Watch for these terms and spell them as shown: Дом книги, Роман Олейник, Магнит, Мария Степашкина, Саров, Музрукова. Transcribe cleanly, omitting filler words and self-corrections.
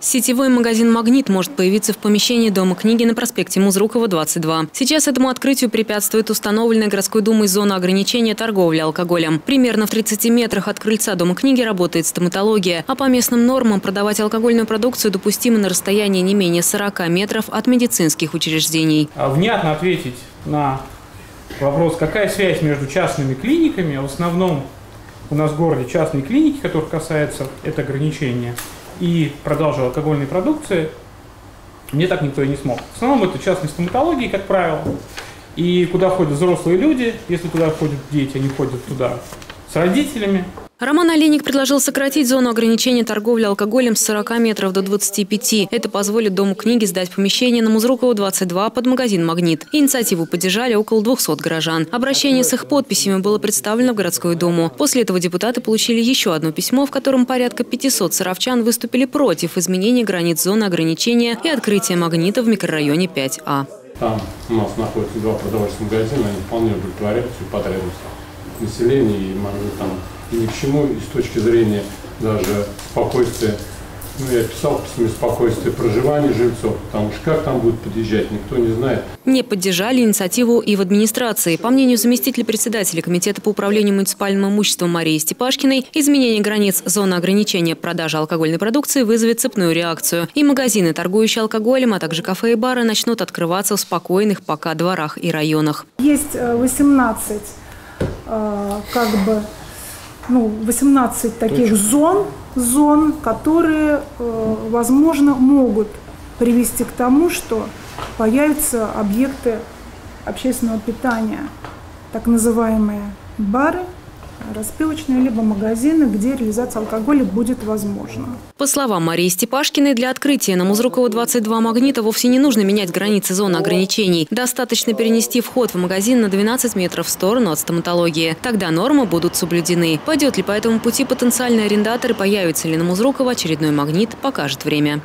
Сетевой магазин «Магнит» может появиться в помещении Дома книги на проспекте Музрукова, 22. Сейчас этому открытию препятствует установленная городской думой зона ограничения торговли алкоголем. Примерно в 30 метрах от крыльца Дома книги работает стоматология, а по местным нормам продавать алкогольную продукцию допустимо на расстоянии не менее 40 метров от медицинских учреждений. Внятно ответить на вопрос, какая связь между частными клиниками, в основном у нас в городе частные клиники, которых касается это ограничение, и продажи алкогольной продукции, мне так никто и не смог. В основном это частные стоматологии, как правило, и куда ходят взрослые люди, если туда ходят дети, они ходят туда с родителями. Роман Олейник предложил сократить зону ограничения торговли алкоголем с 40 метров до 25. Это позволит Дому книги сдать помещение на Музрукова, 22 под магазин «Магнит». Инициативу поддержали около 200 горожан. Обращение с их подписями было представлено в городскую думу. После этого депутаты получили еще одно письмо, в котором порядка 500 саровчан выступили против изменения границ зоны ограничения и открытия «Магнита» в микрорайоне 5А. Там у нас находятся два продовольственных магазина, они вполне удовлетворяют всю потребность населения и «Магнит» там. И ни к чему, и с точки зрения даже спокойствия, я писал письмо спокойствия проживания жильцов, потому что как там будут подъезжать, никто не знает. Не поддержали инициативу и в администрации. По мнению заместителя председателя Комитета по управлению муниципальным имуществом Марии Степашкиной, изменение границ зоны ограничения продажи алкогольной продукции вызовет цепную реакцию. И магазины, торгующие алкоголем, а также кафе и бары, начнут открываться в спокойных пока дворах и районах. Есть 18 таких зон, которые, возможно, могут привести к тому, что появятся объекты общественного питания, так называемые бары, распивочные, либо магазины, где реализация алкоголя будет возможна. По словам Марии Степашкиной, для открытия на Музрукова 22 «Магнита» вовсе не нужно менять границы зоны ограничений. Достаточно перенести вход в магазин на 12 метров в сторону от стоматологии. Тогда нормы будут соблюдены. Пойдет ли по этому пути потенциальный арендатор и появится ли на Музрукова очередной «Магнит», покажет время.